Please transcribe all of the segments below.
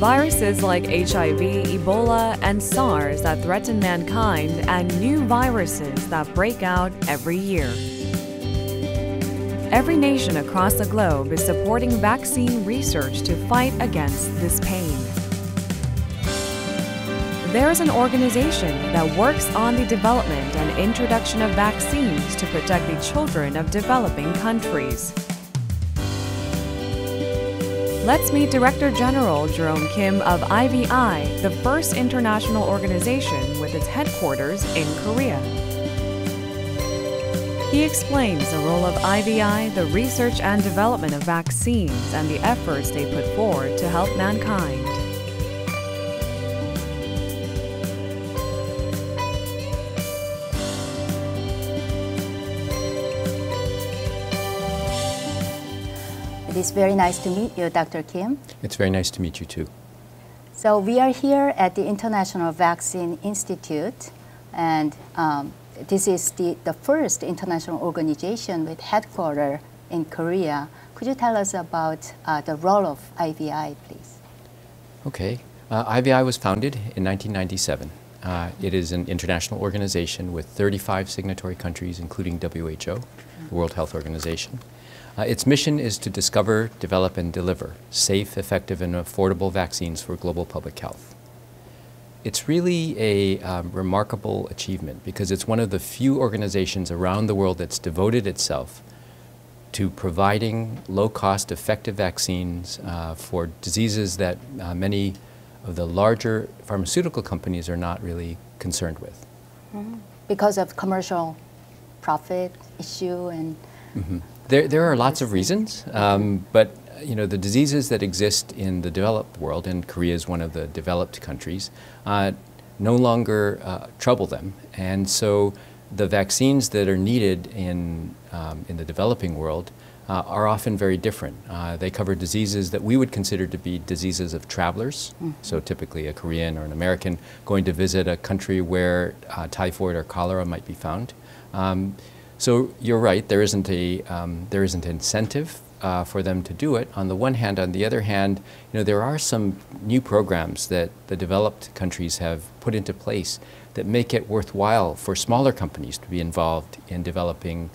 Viruses like HIV, Ebola, and SARS that threaten mankind, and new viruses that break out every year. Every nation across the globe is supporting vaccine research to fight against this pain. There is an organization that works on the development and introduction of vaccines to protect the children of developing countries. Let's meet Director General Jerome Kim of IVI, the first international organization with its headquarters in Korea. He explains the role of IVI, the research and development of vaccines, and the efforts they put forward to help mankind. It is very nice to meet you, Dr. Kim. It's very nice to meet you, too. So we are here at the International Vaccine Institute, and this is the first international organization with headquarters in Korea. Could you tell us about the role of IVI, please? Okay. IVI was founded in 1997. It is an international organization with 35 signatory countries, including WHO, the World Health Organization. Its mission is to discover, develop, and deliver safe, effective, and affordable vaccines for global public health. It's really a remarkable achievement because it's one of the few organizations around the world that's devoted itself to providing low-cost, effective vaccines for diseases that many of the larger pharmaceutical companies are not really concerned with. Mm-hmm. Because of commercial profit issue and... Mm-hmm. There are lots of reasons, but you know, the diseases that exist in the developed world, and Korea is one of the developed countries, no longer trouble them. And so the vaccines that are needed in the developing world are often very different. They cover diseases that we would consider to be diseases of travelers, so typically a Korean or an American going to visit a country where typhoid or cholera might be found. So you're right, there isn't incentive for them to do it on the one hand. On the other hand, you know, there are some new programs that the developed countries have put into place that make it worthwhile for smaller companies to be involved in developing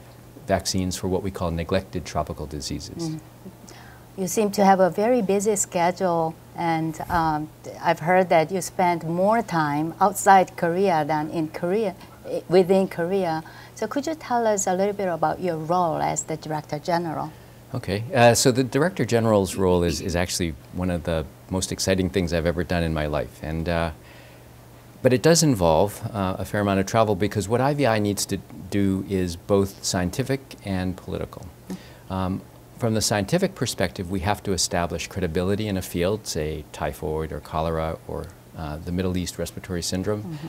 vaccines for what we call neglected tropical diseases. Mm-hmm. You seem to have a very busy schedule, and I've heard that you spend more time outside Korea than in Korea, within Korea. So could you tell us a little bit about your role as the Director General? Okay, so the Director General's role is actually one of the most exciting things I've ever done in my life. And, but it does involve a fair amount of travel because what IVI needs to do is both scientific and political. From the scientific perspective, we have to establish credibility in a field, say typhoid or cholera or the Middle East respiratory syndrome.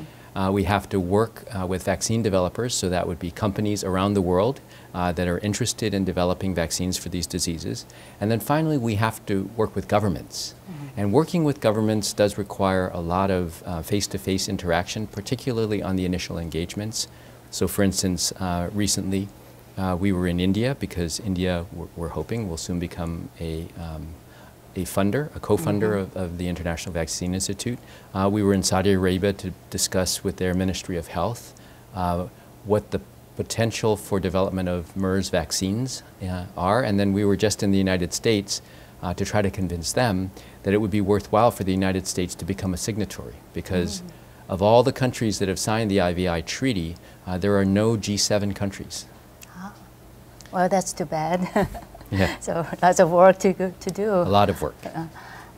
We have to work with vaccine developers, so that would be companies around the world that are interested in developing vaccines for these diseases. And then finally, we have to work with governments. And working with governments does require a lot of face-to-face interaction, particularly on the initial engagements. So for instance, recently we were in India because India, we're hoping, will soon become a funder, a co-funder of the International Vaccine Institute. We were in Saudi Arabia to discuss with their Ministry of Health what the potential for development of MERS vaccines are. And then we were just in the United States to try to convince them that it would be worthwhile for the United States to become a signatory, because of all the countries that have signed the IVI treaty, there are no G7 countries. Oh. Well, that's too bad. Yeah. So lots of work to do. A lot of work.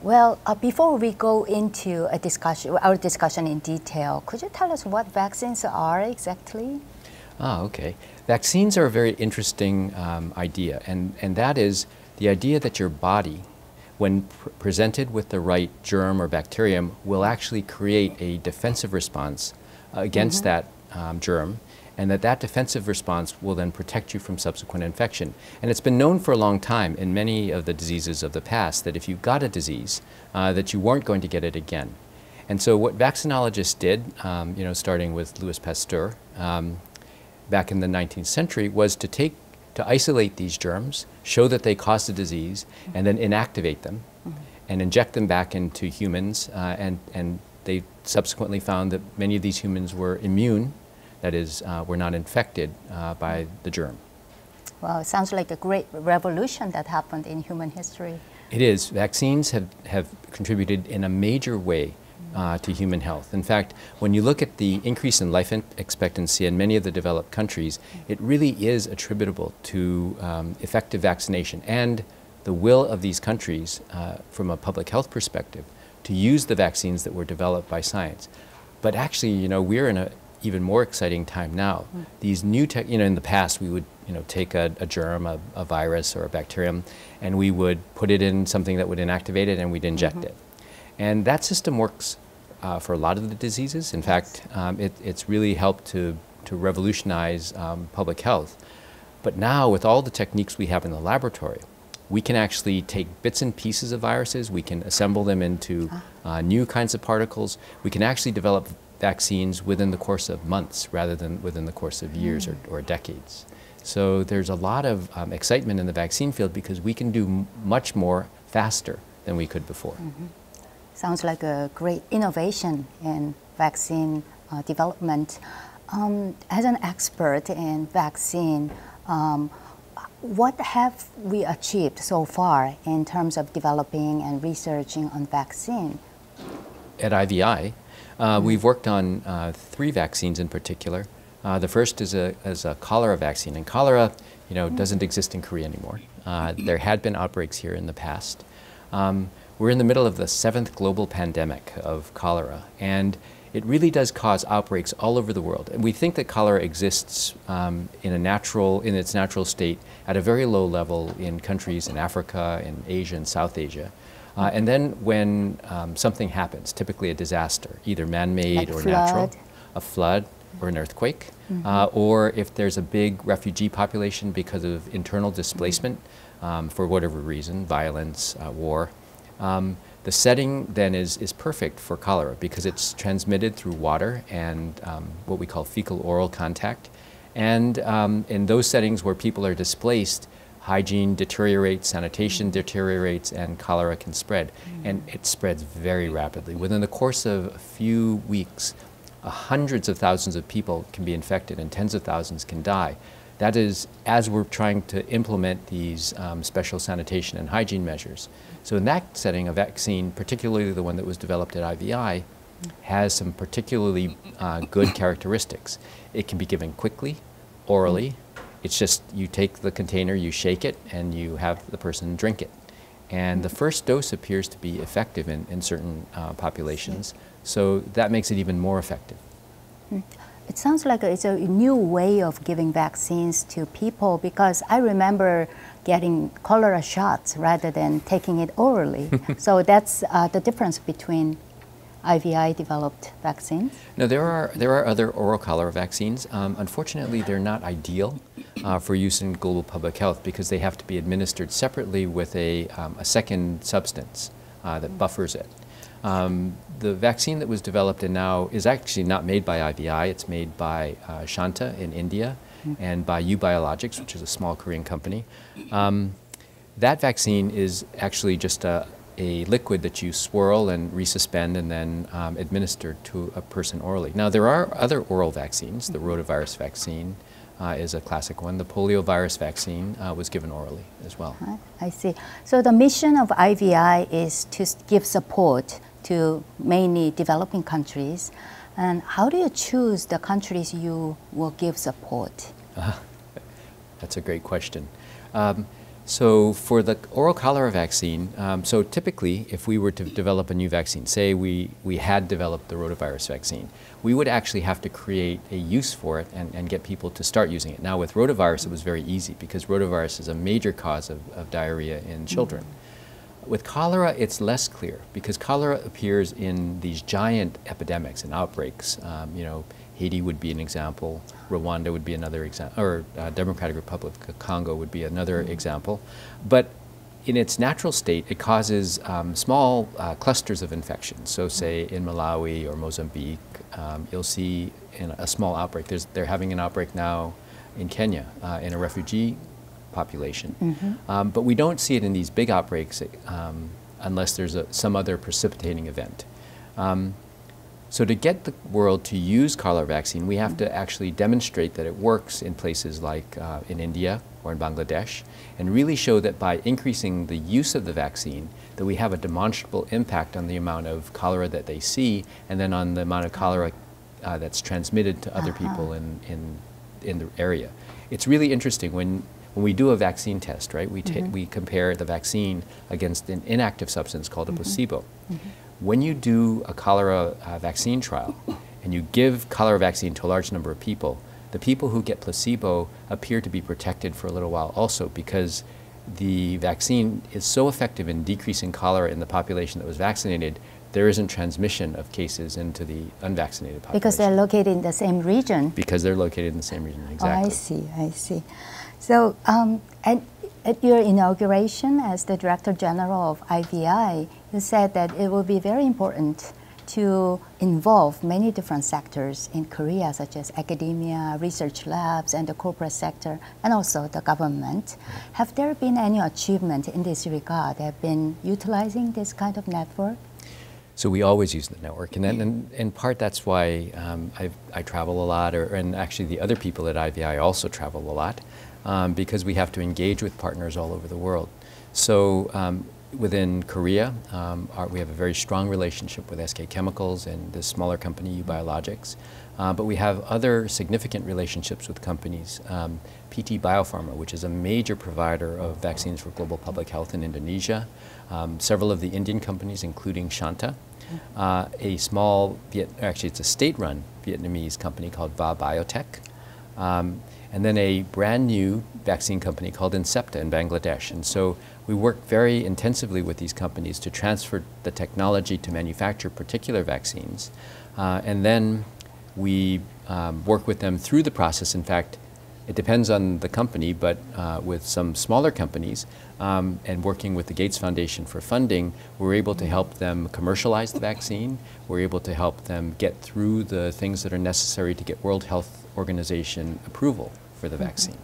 Well, before we go into a discussion, our discussion in detail, could you tell us what vaccines are exactly? Ah, okay. Vaccines are a very interesting idea, and that is the idea that your body, when presented with the right germ or bacterium, will actually create a defensive response against that germ, and that defensive response will then protect you from subsequent infection. And it's been known for a long time in many of the diseases of the past that if you got a disease, that you weren't going to get it again. And so what vaccinologists did, you know, starting with Louis Pasteur back in the 19th century, was to isolate these germs, show that they caused the disease, and then inactivate them. and inject them back into humans, and they subsequently found that many of these humans were immune, that is, were not infected by the germ. Wow, it sounds like a great revolution that happened in human history. It is. Vaccines have contributed in a major way to human health. In fact, when you look at the increase in life expectancy in many of the developed countries, it really is attributable to effective vaccination and the will of these countries from a public health perspective to use the vaccines that were developed by science. But actually, you know, we're in a even more exciting time now. These new tech, you know, in the past we would, you know, take a germ, a virus or a bacterium, and we would put it in something that would inactivate it and we'd inject it. And that system works for a lot of the diseases. In fact, it's really helped to revolutionize public health. But now with all the techniques we have in the laboratory, we can actually take bits and pieces of viruses, we can assemble them into new kinds of particles, we can actually develop vaccines within the course of months rather than within the course of years or decades. So there's a lot of excitement in the vaccine field because we can do much more faster than we could before. Sounds like a great innovation in vaccine development. As an expert in vaccine, what have we achieved so far in terms of developing and researching on vaccine? At IVI, we've worked on three vaccines in particular. The first is a cholera vaccine, and cholera, you know, doesn't exist in Korea anymore. There had been outbreaks here in the past. We're in the middle of the 7th global pandemic of cholera, and it really does cause outbreaks all over the world. And we think that cholera exists in its natural state at a very low level in countries in Africa, in Asia, and South Asia. And then when something happens, typically a disaster, either man-made or natural, a flood or an earthquake, or if there's a big refugee population because of internal displacement for whatever reason, violence, war, the setting then is perfect for cholera because it's transmitted through water and what we call fecal-oral contact. And in those settings where people are displaced, hygiene deteriorates, sanitation deteriorates, and cholera can spread. And it spreads very rapidly. Within the course of a few weeks, hundreds of thousands of people can be infected and tens of thousands can die. That is, as we're trying to implement these special sanitation and hygiene measures. So in that setting, a vaccine, particularly the one that was developed at IVI, has some particularly good characteristics. It can be given quickly, orally. It's just you take the container, you shake it, and you have the person drink it. And the first dose appears to be effective in certain populations, so that makes it even more effective. It sounds like it's a new way of giving vaccines to people because I remember getting cholera shots rather than taking it orally. So that's the difference between IVI-developed vaccines? No, there are other oral cholera vaccines. Unfortunately, they're not ideal for use in global public health because they have to be administered separately with a second substance that buffers it. The vaccine that was developed and now is actually not made by IVI. It's made by Shanta in India and by Ubiologics, which is a small Korean company. That vaccine is actually just a liquid that you swirl and resuspend and then administer to a person orally. Now, there are other oral vaccines. The rotavirus vaccine is a classic one. The poliovirus vaccine was given orally as well. I see. So the mission of IVI is to give support to mainly developing countries. And how do you choose the countries you will give support? That's a great question. So for the oral cholera vaccine, so typically if we were to develop a new vaccine, say we had developed the rotavirus vaccine, we would actually have to create a use for it and get people to start using it. Now with rotavirus, it was very easy because rotavirus is a major cause of diarrhea in children. With cholera, it's less clear because cholera appears in these giant epidemics and outbreaks. You know, Haiti would be an example, Rwanda would be another example, or Democratic Republic of Congo would be another example. But in its natural state, it causes small clusters of infections. So say in Malawi or Mozambique, you'll see in a small outbreak. They're having an outbreak now in Kenya in a refugee population. But we don't see it in these big outbreaks unless there's some other precipitating event. So to get the world to use cholera vaccine, we have to actually demonstrate that it works in places like in India or in Bangladesh, and really show that by increasing the use of the vaccine, that we have a demonstrable impact on the amount of cholera that they see, and then on the amount of cholera that's transmitted to other people in the area. It's really interesting when we do a vaccine test, right? We compare the vaccine against an inactive substance called a placebo. When you do a cholera vaccine trial and you give cholera vaccine to a large number of people, the people who get placebo appear to be protected for a little while also, because the vaccine is so effective in decreasing cholera in the population that was vaccinated, there isn't transmission of cases into the unvaccinated population. Because they're located in the same region. Because they're located in the same region, exactly. Oh, I see, I see. So at your inauguration as the Director General of IVI, you said that it will be very important to involve many different sectors in Korea, such as academia, research labs, and the corporate sector, and also the government. Have there been any achievement in this regard? Have been utilizing this kind of network? So we always use the network, and then, in part that's why I travel a lot, and actually the other people at IVI also travel a lot, because we have to engage with partners all over the world. So within Korea, we have a very strong relationship with SK Chemicals and this smaller company, Ubiologics. But we have other significant relationships with companies. PT Biopharma, which is a major provider of vaccines for global public health in Indonesia. Several of the Indian companies, including Shanta. A small, actually it's a state-run Vietnamese company called VaBiotech. And then a brand new vaccine company called Incepta in Bangladesh. And so we work very intensively with these companies to transfer the technology to manufacture particular vaccines. And then we work with them through the process. In fact, it depends on the company, but with some smaller companies and working with the Gates Foundation for funding, we're able to help them commercialize the vaccine. We're able to help them get through the things that are necessary to get World Health Organization approval for the vaccine.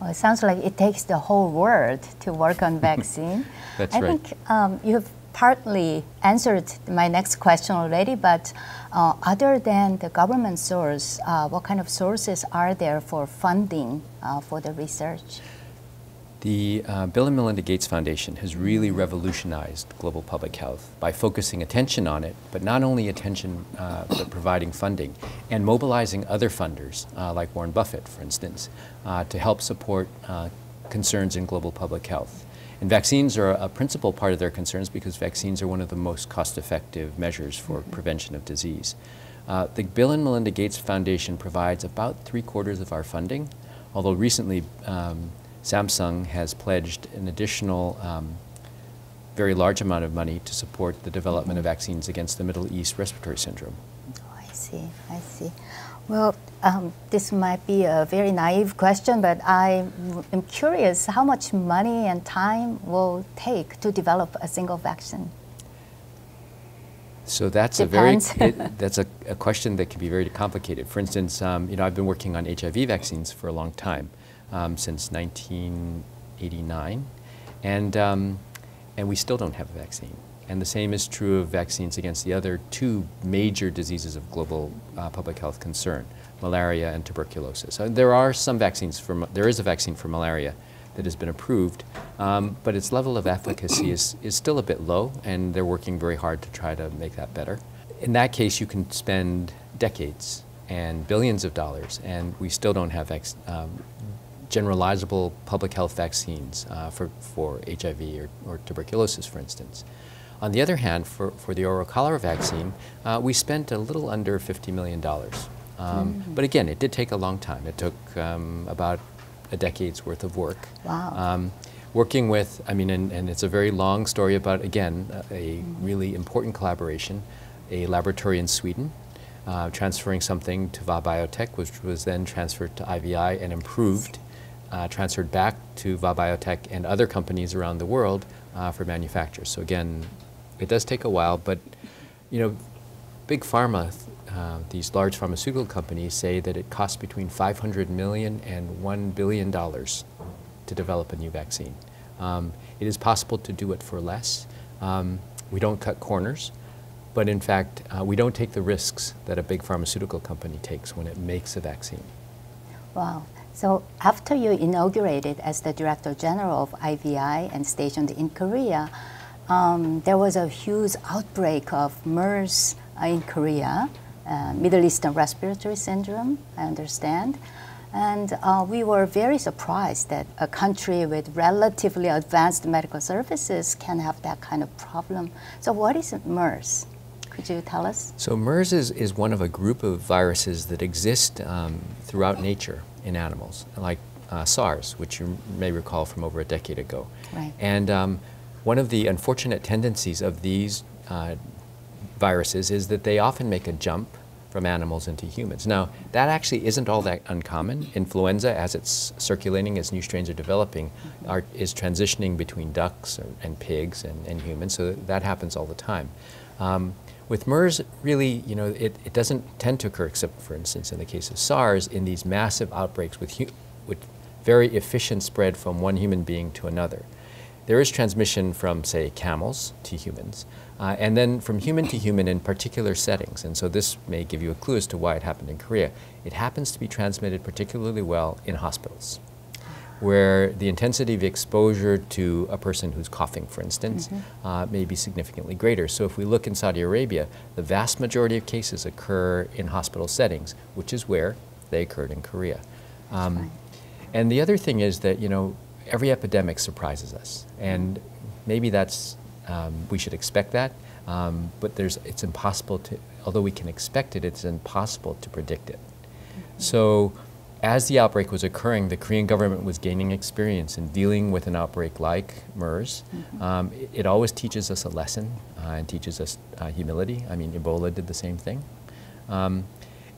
Well, it sounds like it takes the whole world to work on vaccine. That's right. I think you've partly answered my next question already, but other than the government source, what kind of sources are there for funding for the research? The Bill and Melinda Gates Foundation has really revolutionized global public health by focusing attention on it, but not only attention, but providing funding and mobilizing other funders, like Warren Buffett, for instance, to help support concerns in global public health. And vaccines are a principal part of their concerns because vaccines are one of the most cost-effective measures for prevention of disease. The Bill and Melinda Gates Foundation provides about 3/4 of our funding, although recently Samsung has pledged an additional very large amount of money to support the development of vaccines against the Middle East respiratory syndrome. Oh, I see, I see. Well, this might be a very naive question, but I am curious how much money and time will take to develop a single vaccine. So that's a very that's a question that can be very complicated. For instance, you know, I've been working on HIV vaccines for a long time, since 1989, and we still don't have a vaccine. And the same is true of vaccines against the other two major diseases of global public health concern, malaria and tuberculosis. There are some vaccines for, there is a vaccine for malaria that has been approved, but its level of efficacy is still a bit low, and they're working very hard to try to make that better. In that case, you can spend decades and billions of dollars, and we still don't have generalizable public health vaccines for HIV or tuberculosis, for instance. On the other hand, for the oral cholera vaccine, we spent a little under $50 million. But again, it did take a long time. It took about a decade's worth of work. Wow. Working with, I mean, and it's a very long story about, again, a really important collaboration, a laboratory in Sweden, transferring something to VaBiotech, which was then transferred to IVI and improved, transferred back to VaBiotech and other companies around the world for manufacturers. So again, it does take a while, but you know, big pharma, these large pharmaceutical companies say that it costs between $500 million and $1 billion to develop a new vaccine. It is possible to do it for less, We don't cut corners, but in fact, we don't take the risks that a big pharmaceutical company takes when it makes a vaccine. Wow. So after you inaugurated as the Director General of IVI and stationed in Korea, there was a huge outbreak of MERS in Korea, Middle Eastern Respiratory Syndrome, I understand. And we were very surprised that a country with relatively advanced medical services can have that kind of problem. So what is MERS? Could you tell us? So MERS is one of a group of viruses that exist throughout nature in animals, like SARS, which you may recall from over a decade ago. Right. And one of the unfortunate tendencies of these viruses is that they often make a jump from animals into humans. Now, that actually isn't all that uncommon. Influenza, as it's circulating, as new strains are developing, is transitioning between ducks and pigs and humans, so that happens all the time. With MERS, really, you know, it doesn't tend to occur, except for instance in the case of SARS, in these massive outbreaks with very efficient spread from one human being to another. There is transmission from, say, camels to humans, and then from human to human in particular settings. And so this may give you a clue as to why it happened in Korea. It happens to be transmitted particularly well in hospitals, where the intensity of exposure to a person who's coughing, for instance, may be significantly greater. So if we look in Saudi Arabia, the vast majority of cases occur in hospital settings, which is where they occurred in Korea. And the other thing is that, you know, every epidemic surprises us, and maybe that's, we should expect that, but it's impossible to, although we can expect it, it's impossible to predict it. So as the outbreak was occurring, the Korean government was gaining experience in dealing with an outbreak like MERS. It always teaches us a lesson and teaches us humility. I mean, Ebola did the same thing.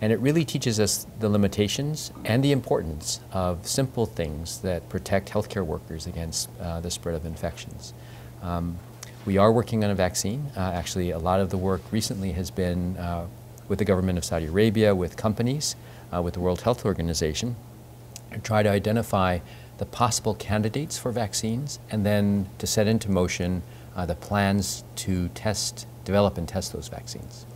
And it really teaches us the limitations and the importance of simple things that protect healthcare workers against the spread of infections. We are working on a vaccine. Actually, a lot of the work recently has been with the government of Saudi Arabia, with companies, with the World Health Organization, to try to identify the possible candidates for vaccines and then to set into motion the plans to test, develop and test those vaccines.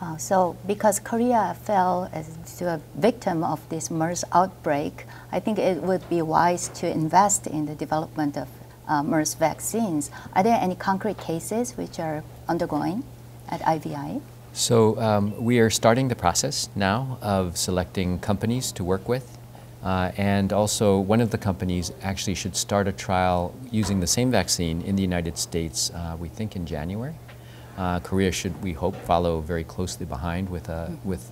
Wow. So because Korea fell to a victim of this MERS outbreak, I think it would be wise to invest in the development of MERS vaccines. Are there any concrete cases which are undergoing at IVI? So we are starting the process now of selecting companies to work with. And also, one of the companies actually should start a trial using the same vaccine in the United States, we think in January. Korea should, we hope, follow very closely behind with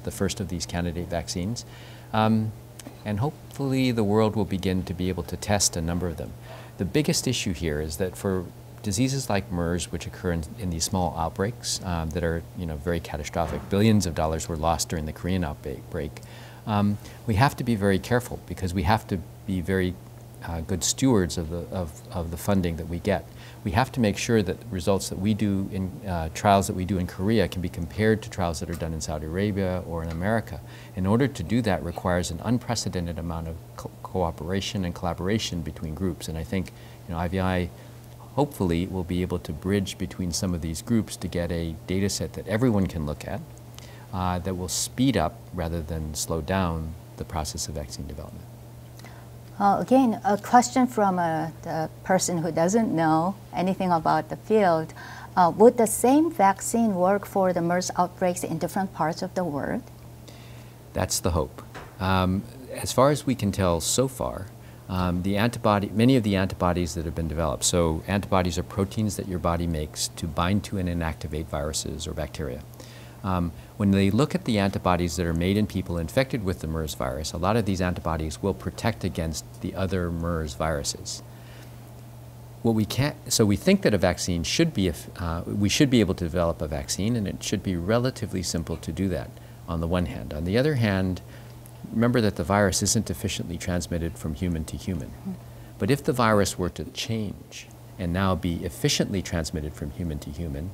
the first of these candidate vaccines. And hopefully the world will begin to be able to test a number of them. The biggest issue here is that for diseases like MERS, which occur in these small outbreaks that are, you know, very catastrophic, billions of dollars were lost during the Korean outbreak, we have to be very careful because we have to be very good stewards of the funding that we get. We have to make sure that results that we do in trials that we do in Korea can be compared to trials that are done in Saudi Arabia or in America. In order to do that requires an unprecedented amount of cooperation and collaboration between groups. And I think, you know, IVI hopefully will be able to bridge between some of these groups to get a data set that everyone can look at that will speed up rather than slow down the process of vaccine development. Again, a question from the person who doesn't know anything about the field. Would the same vaccine work for the MERS outbreaks in different parts of the world? That's the hope. As far as we can tell so far, many of the antibodies that have been developed, so antibodies are proteins that your body makes to bind to and inactivate viruses or bacteria. When they look at the antibodies that are made in people infected with the MERS virus, a lot of these antibodies will protect against the other MERS viruses. So we think that a vaccine should be, we should be able to develop a vaccine, and it should be relatively simple to do that on the one hand. On the other hand, remember that the virus isn't efficiently transmitted from human to human. But if the virus were to change and now be efficiently transmitted from human to human,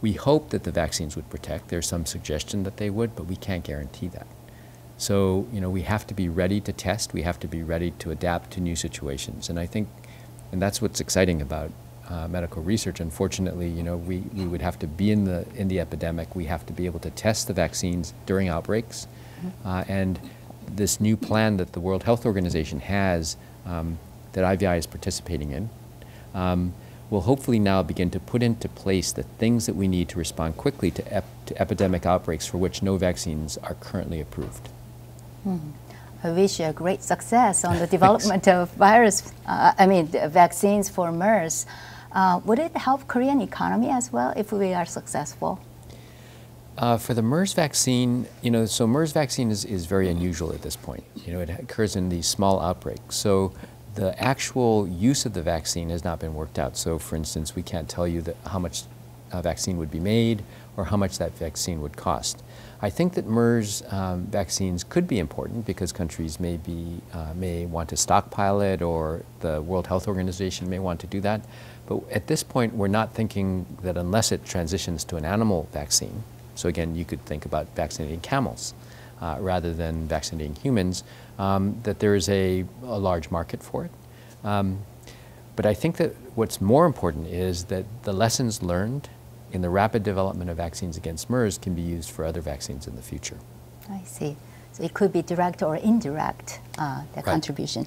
we hope that the vaccines would protect. There's some suggestion that they would, but we can't guarantee that. So, you know, we have to be ready to test. We have to be ready to adapt to new situations. And I think, and that's what's exciting about medical research. Unfortunately, you know, we would have to be in the epidemic. We have to be able to test the vaccines during outbreaks. And this new plan that the World Health Organization has, that IVI is participating in, will hopefully now begin to put into place the things that we need to respond quickly to epidemic outbreaks for which no vaccines are currently approved. I wish you great success on the development of vaccines for MERS. Would it help Korean economy as well if we are successful? For the MERS vaccine, you know, so MERS vaccine is very unusual at this point. You know, it occurs in these small outbreaks. So the actual use of the vaccine has not been worked out. So, for instance, we can't tell you how much vaccine would be made or how much that vaccine would cost. I think that MERS vaccines could be important because countries may want to stockpile it, or the World Health Organization may want to do that. But at this point, we're not thinking that unless it transitions to an animal vaccine. So again, you could think about vaccinating camels rather than vaccinating humans, that there is a large market for it. But I think that what's more important is that the lessons learned in the rapid development of vaccines against MERS can be used for other vaccines in the future. I see. So it could be direct or indirect, the contribution.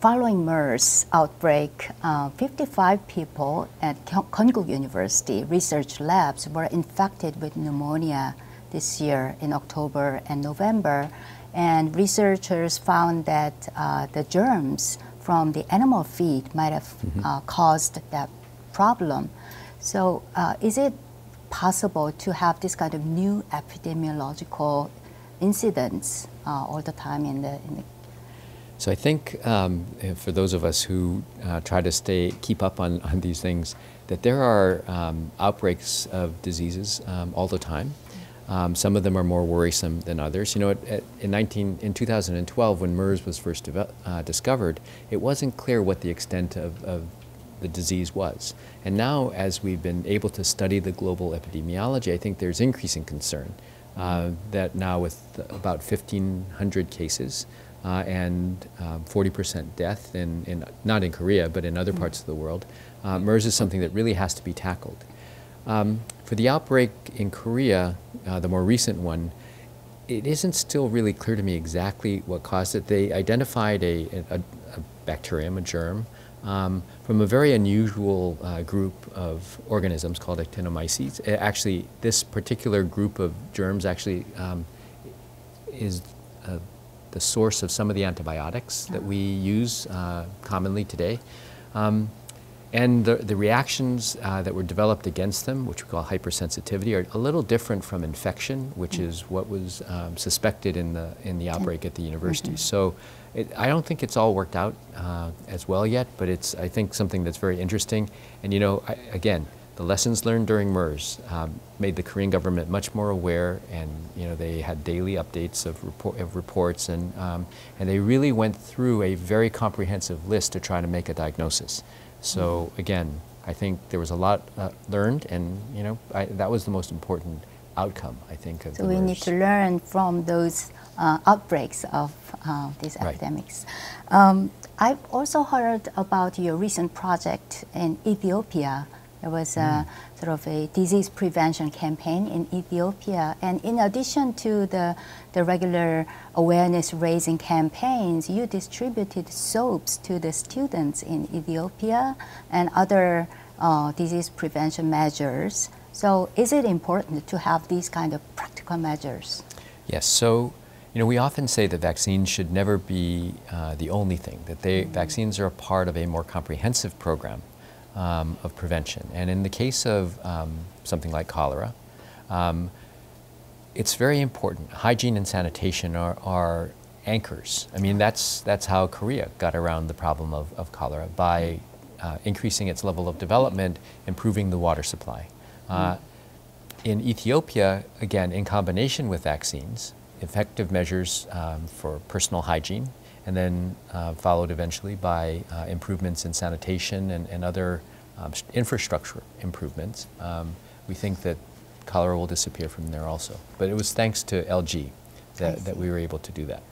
Following MERS outbreak, 55 people at Gyeonggi University research labs were infected with pneumonia this year in October and November. And researchers found that the germs from the animal feed might have caused that problem. So is it possible to have this kind of new epidemiological incidents all the time in the? So I think for those of us who try to keep up on these things, that there are outbreaks of diseases all the time. Some of them are more worrisome than others. You know, in 2012, when MERS was first discovered, it wasn't clear what the extent of the disease was. And now, as we've been able to study the global epidemiology, I think there's increasing concern that now with about 1,500 cases and 40% death, not in Korea, but in other parts of the world, MERS is something that really has to be tackled. For the outbreak in Korea, the more recent one, it isn't still really clear to me exactly what caused it. They identified a bacterium, a germ, from a very unusual group of organisms called Actinomycetes. Actually, this particular group of germs actually is the source of some of the antibiotics that we use commonly today. And the reactions that were developed against them, which we call hypersensitivity, are a little different from infection, which is what was suspected in the outbreak at the university. So I don't think it's all worked out as well yet, but it's, I think, something that's very interesting. And you know, again, the lessons learned during MERS made the Korean government much more aware, and you know, they had daily updates of reports, and they really went through a very comprehensive list to try to make a diagnosis. So again, I think there was a lot learned, and you know, that was the most important outcome, I think, of the MERS. So we need to learn from those outbreaks of these epidemics. I've also heard about your recent project in Ethiopia. There was a sort of a disease prevention campaign in Ethiopia, and in addition to the regular awareness-raising campaigns, you distributed soaps to the students in Ethiopia and other disease prevention measures. So is it important to have these kind of practical measures? Yes. So, you know, we often say that vaccines should never be the only thing, that vaccines are a part of a more comprehensive program of prevention. And in the case of something like cholera, it's very important. Hygiene and sanitation are anchors. I mean, that's how Korea got around the problem of cholera, by increasing its level of development, improving the water supply. In Ethiopia, again, in combination with vaccines, effective measures for personal hygiene, and then followed eventually by improvements in sanitation and other infrastructure improvements. We think that cholera will disappear from there also. But it was thanks to LG that we were able to do that.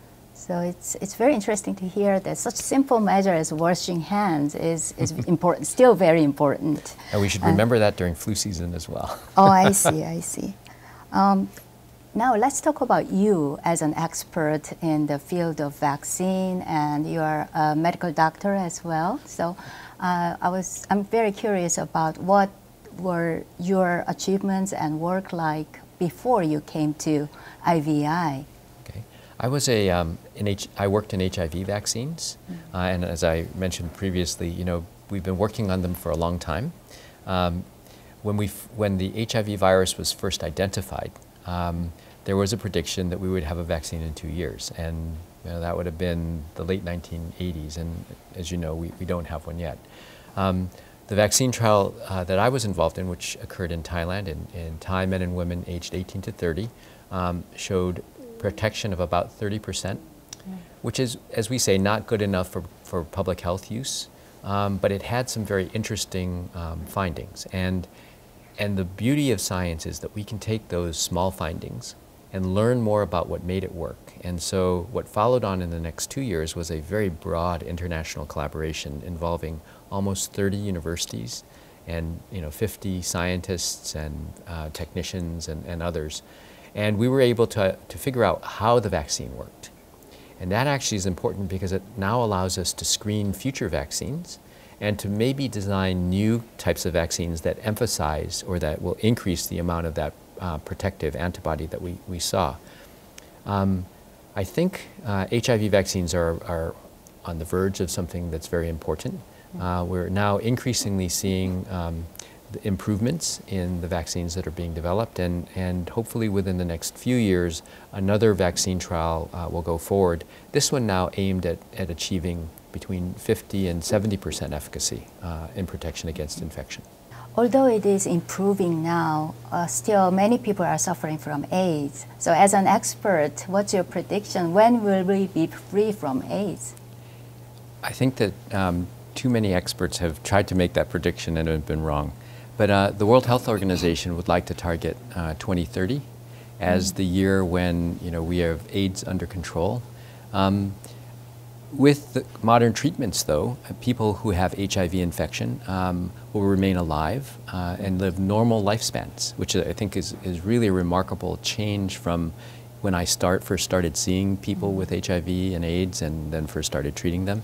So it's very interesting to hear that such simple measure as washing hands is important, still very important. And we should remember that during flu season as well. Oh, I see, I see. Now let's talk about you as an expert in the field of vaccine, and you are a medical doctor as well. So I'm very curious about what were your achievements and work like before you came to IVI. I was a I worked in HIV vaccines, and as I mentioned previously, you know, we've been working on them for a long time. When the HIV virus was first identified, there was a prediction that we would have a vaccine in 2 years, and you know, that would have been the late 1980s. And as you know, we don't have one yet. The vaccine trial that I was involved in, which occurred in Thailand in Thai men and women aged 18 to 30, showed protection of about 30%, which is, as we say, not good enough for public health use, but it had some very interesting findings. And the beauty of science is that we can take those small findings and learn more about what made it work. And so what followed on in the next 2 years was a very broad international collaboration involving almost 30 universities and 50 scientists and technicians and others. And we were able to figure out how the vaccine worked. And that actually is important because it now allows us to screen future vaccines and to maybe design new types of vaccines that emphasize or that will increase the amount of that protective antibody that we saw. I think HIV vaccines are on the verge of something that's very important. We're now increasingly seeing improvements in the vaccines that are being developed, and hopefully within the next few years another vaccine trial will go forward. This one now aimed at achieving between 50 and 70% efficacy in protection against infection. Although it is improving now, still many people are suffering from AIDS. So as an expert, what's your prediction? When will we be free from AIDS? I think that too many experts have tried to make that prediction and have been wrong. But the World Health Organization would like to target 2030 as the year when we have AIDS under control. With the modern treatments, though, people who have HIV infection will remain alive and live normal lifespans, which I think is really a remarkable change from when I first started seeing people with HIV and AIDS and then first started treating them.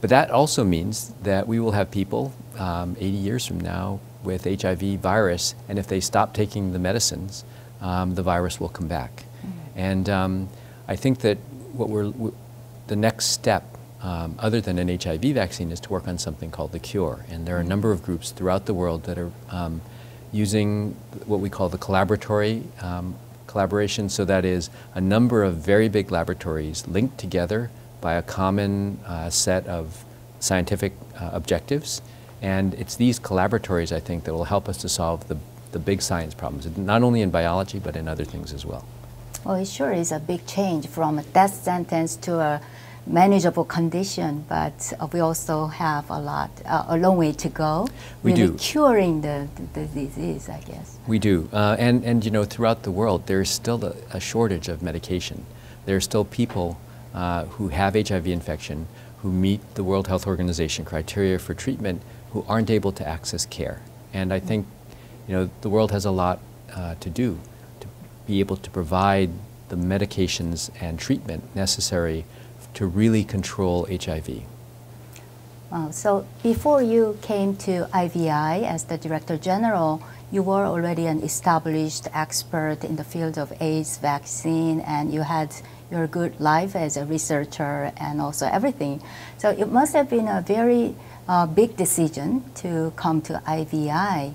But that also means that we will have people 80 years from now with HIV virus, and if they stop taking the medicines, the virus will come back. And I think that the next step, other than an HIV vaccine, is to work on something called the cure. And there are a number of groups throughout the world that are using what we call the collaboration. So that is a number of very big laboratories linked together by a common set of scientific objectives. And it's these collaboratories, I think, that will help us to solve the big science problems, not only in biology, but in other things as well. Well, it sure is a big change from a death sentence to a manageable condition, but we also have a long way to go. We do. Curing the disease, I guess. We do. And throughout the world, there's still a shortage of medication. There are still people who have HIV infection, who meet the World Health Organization criteria for treatment, who aren't able to access care. And I think the world has a lot to do to be able to provide the medications and treatment necessary to really control HIV. Wow. So before you came to IVI as the Director General, you were already an established expert in the field of AIDS vaccine, and you had your good life as a researcher and also everything. So it must have been a very big decision to come to IVI.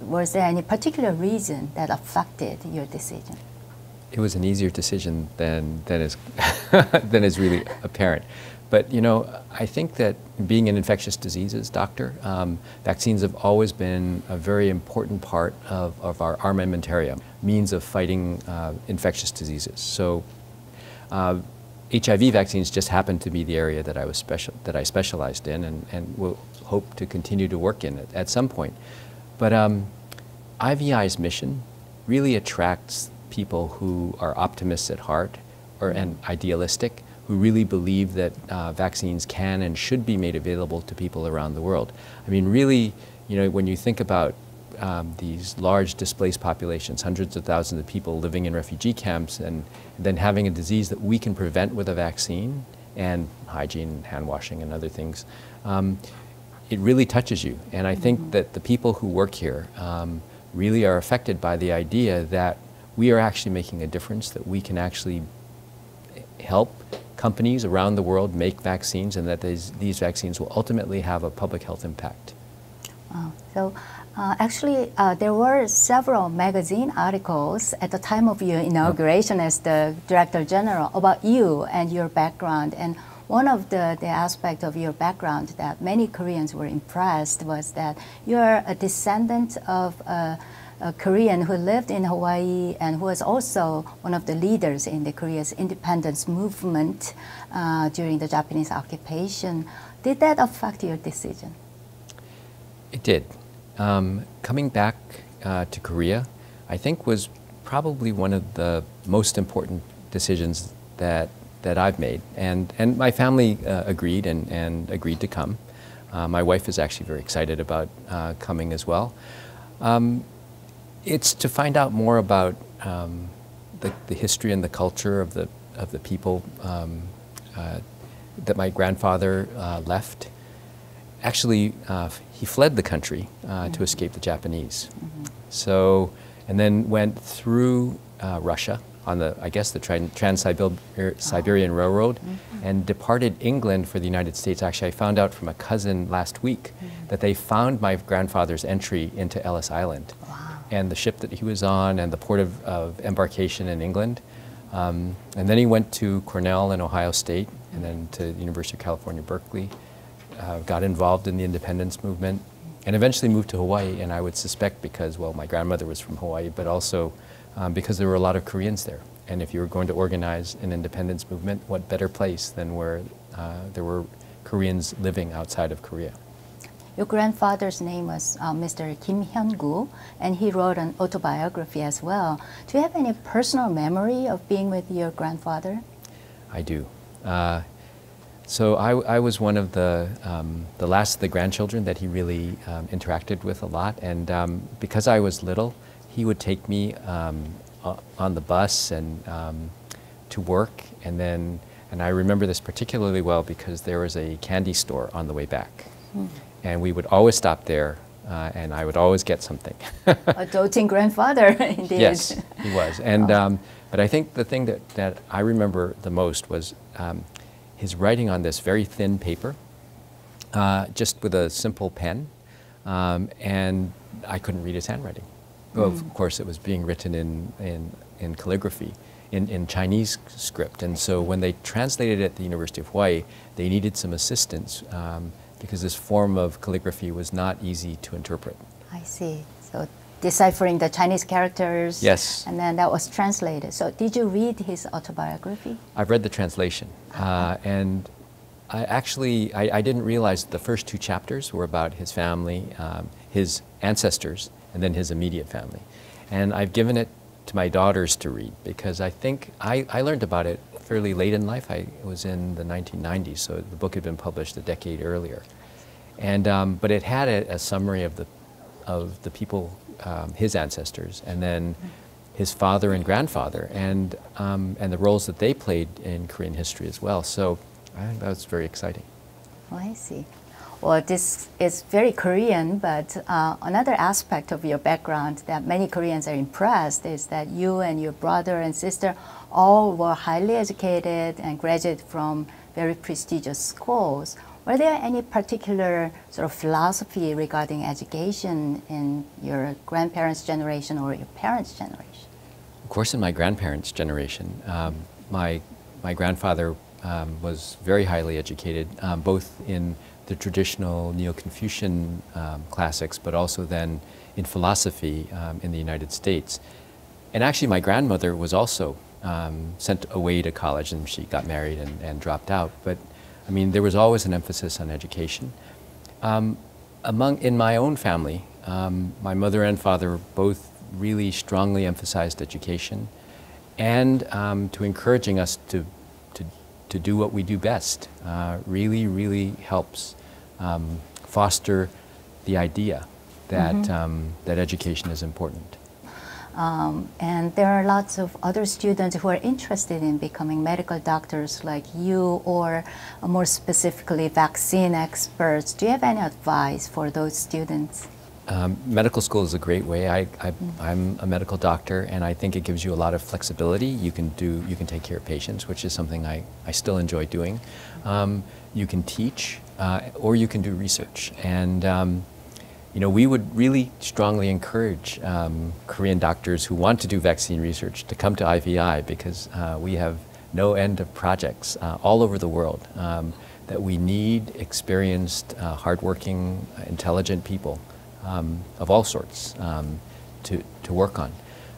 Was there any particular reason that affected your decision? It was an easier decision than is really apparent. But I think that being an infectious diseases doctor, vaccines have always been a very important part of our armamentarium, means of fighting infectious diseases. So HIV vaccines just happened to be the area that I specialized in, and will hope to continue to work in at some point. But IVI's mission really attracts people who are optimists at heart, and idealistic, who really believe that vaccines can and should be made available to people around the world. I mean, really, you know, when you think about these large displaced populations, hundreds of thousands of people living in refugee camps, and then having a disease that we can prevent with a vaccine and hygiene and hand washing and other things, it really touches you. And I think that the people who work here really are affected by the idea that we are actually making a difference, that we can actually help companies around the world make vaccines, and that these vaccines will ultimately have a public health impact. So actually, there were several magazine articles at the time of your inauguration as the Director General about you and your background. And one of the aspects of your background that many Koreans were impressed was that you're a descendant of a Korean who lived in Hawaii and who was also one of the leaders in the Korea's independence movement during the Japanese occupation. Did that affect your decision? It did. Coming back to Korea, I think, was probably one of the most important decisions that I've made. And my family agreed and agreed to come. My wife is actually very excited about coming as well. It's to find out more about the history and the culture of the people that my grandfather left. Actually, he fled the country to escape the Japanese. So, and then went through Russia on the, I guess, the Trans-Siberian Railroad, and departed England for the United States. Actually, I found out from a cousin last week that they found my grandfather's entry into Ellis Island. And the ship that he was on, and the port of embarkation in England. And then he went to Cornell and Ohio State, and then to the University of California, Berkeley, got involved in the independence movement, and eventually moved to Hawaii. And I would suspect because, well, my grandmother was from Hawaii, but also because there were a lot of Koreans there. And if you were going to organize an independence movement, what better place than where there were Koreans living outside of Korea. Your grandfather's name was Mr. Kim Hyun-gu, and he wrote an autobiography as well. Do you have any personal memory of being with your grandfather? I do. So I was one of the last of the grandchildren that he really interacted with a lot. And because I was little, he would take me on the bus and to work. And I remember this particularly well because there was a candy store on the way back. And we would always stop there, and I would always get something. A doting grandfather, indeed. Yes, he was. And, but I think the thing that I remember the most was his writing on this very thin paper, just with a simple pen, and I couldn't read his handwriting. Well, of course, it was being written in calligraphy, in Chinese script. And so when they translated it at the University of Hawaii, they needed some assistance, because this form of calligraphy was not easy to interpret. I see. So deciphering the Chinese characters. Yes. And then that was translated. So did you read his autobiography? I've read the translation. And I actually, I didn't realize that the first two chapters were about his family, his ancestors, and then his immediate family. And I've given it to my daughters to read because I think I learned about it fairly late in life. I was in the 1990s, so the book had been published a decade earlier. And, but it had a summary of the people, his ancestors, and then his father and grandfather, and the roles that they played in Korean history as well. So I think that was very exciting. Oh, I see. Well, this is very Korean, but another aspect of your background that many Koreans are impressed is that you and your brother and sister all were highly educated and graduated from very prestigious schools. Were there any particular sort of philosophy regarding education in your grandparents' generation or your parents' generation? Of course, in my grandparents' generation, my grandfather was very highly educated, both in the traditional Neo-Confucian classics, but also then in philosophy in the United States. And actually, my grandmother was also sent away to college, and she got married and dropped out. But I mean, there was always an emphasis on education. In my own family, my mother and father both really strongly emphasized education. and to encouraging us to do what we do best really, really helps foster the idea that, that education is important. And there are lots of other students who are interested in becoming medical doctors like you, or more specifically vaccine experts. Do you have any advice for those students? Medical school is a great way. I'm a medical doctor, and I think it gives you a lot of flexibility. You can take care of patients, which is something I still enjoy doing. You can teach, or you can do research. And you know, we would really strongly encourage Korean doctors who want to do vaccine research to come to IVI, because we have no end of projects all over the world that we need experienced, hardworking, intelligent people. Of all sorts to work on.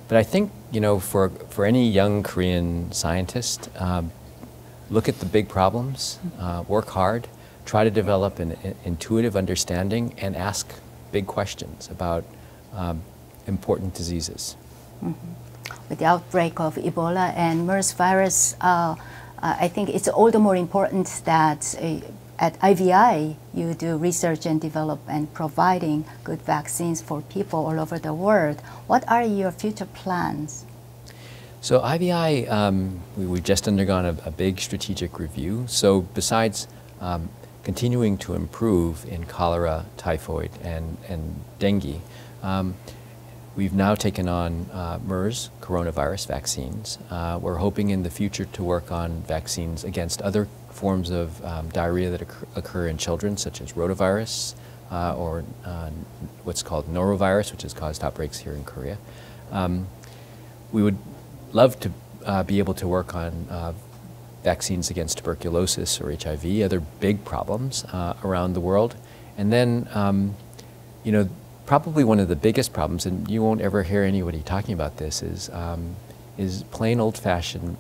But I think, you know, for any young Korean scientist, look at the big problems, work hard, try to develop an intuitive understanding, and ask big questions about important diseases. With the outbreak of Ebola and MERS virus, I think it's all the more important that at IVI, you do research and development, providing good vaccines for people all over the world. What are your future plans? So IVI, we've just undergone a big strategic review. So besides continuing to improve in cholera, typhoid, and dengue, we've now taken on MERS, coronavirus vaccines. We're hoping in the future to work on vaccines against other forms of diarrhea that occur in children, such as rotavirus or what's called norovirus, which has caused outbreaks here in Korea. We would love to be able to work on vaccines against tuberculosis or HIV, other big problems around the world. And then, you know, probably one of the biggest problems, and you won't ever hear anybody talking about this, is plain old-fashioned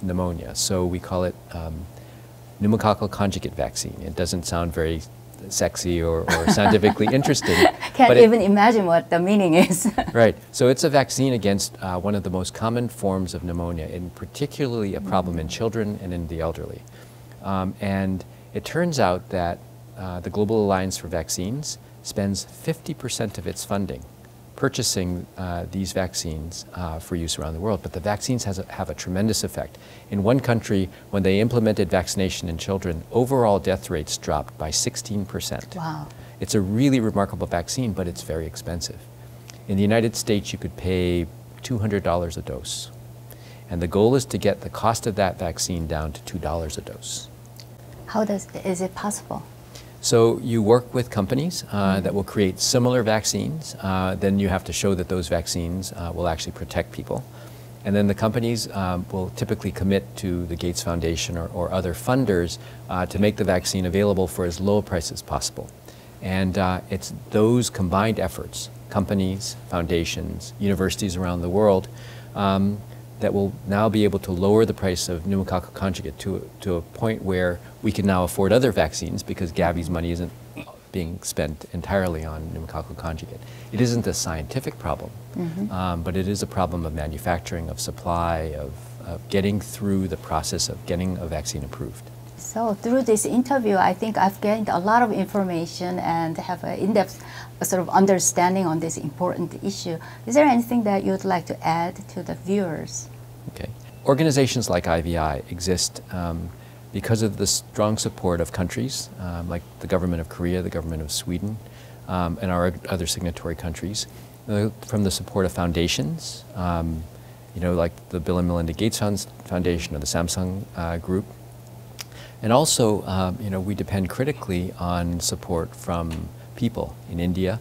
pneumonia. So we call it pneumococcal conjugate vaccine. It doesn't sound very sexy or scientifically interesting. Can't even imagine what the meaning is. Right. So it's a vaccine against one of the most common forms of pneumonia, and particularly a problem in children and in the elderly. And it turns out that the Global Alliance for Vaccines spends 50% of its funding purchasing these vaccines for use around the world. But the vaccines have a tremendous effect. In one country, when they implemented vaccination in children, overall death rates dropped by 16%. Wow. It's a really remarkable vaccine, but it's very expensive. In the United States, you could pay $200 a dose. And the goal is to get the cost of that vaccine down to $2 a dose. How is it possible? So you work with companies that will create similar vaccines. Then you have to show that those vaccines will actually protect people. And then the companies will typically commit to the Gates Foundation or other funders to make the vaccine available for as low a price as possible. And it's those combined efforts, companies, foundations, universities around the world, that will now be able to lower the price of pneumococcal conjugate to a point where we can now afford other vaccines, because Gavi's money isn't being spent entirely on pneumococcal conjugate. It isn't a scientific problem, but it is a problem of manufacturing, of supply, of getting through the process of getting a vaccine approved. So through this interview, I think I've gained a lot of information and have an in-depth sort of understanding on this important issue. Is there anything that you'd like to add to the viewers? Okay. Organizations like IVI exist because of the strong support of countries like the government of Korea, the government of Sweden, and our other signatory countries, from the support of foundations, you know, like the Bill and Melinda Gates Foundation or the Samsung group. And also, you know, we depend critically on support from people in India,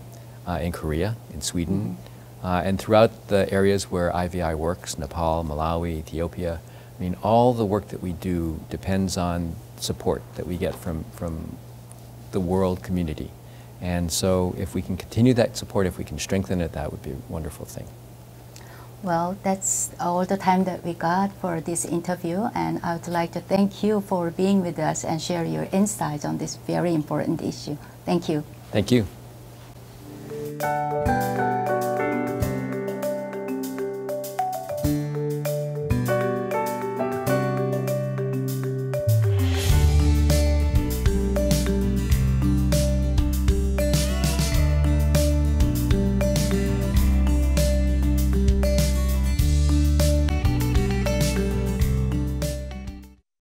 in Korea, in Sweden, and throughout the areas where IVI works, Nepal, Malawi, Ethiopia. I mean, all the work that we do depends on support that we get from the world community. And so if we can continue that support, if we can strengthen it, that would be a wonderful thing. Well, that's all the time that we got for this interview, and I would like to thank you for being with us and share your insights on this very important issue. Thank you. Thank you.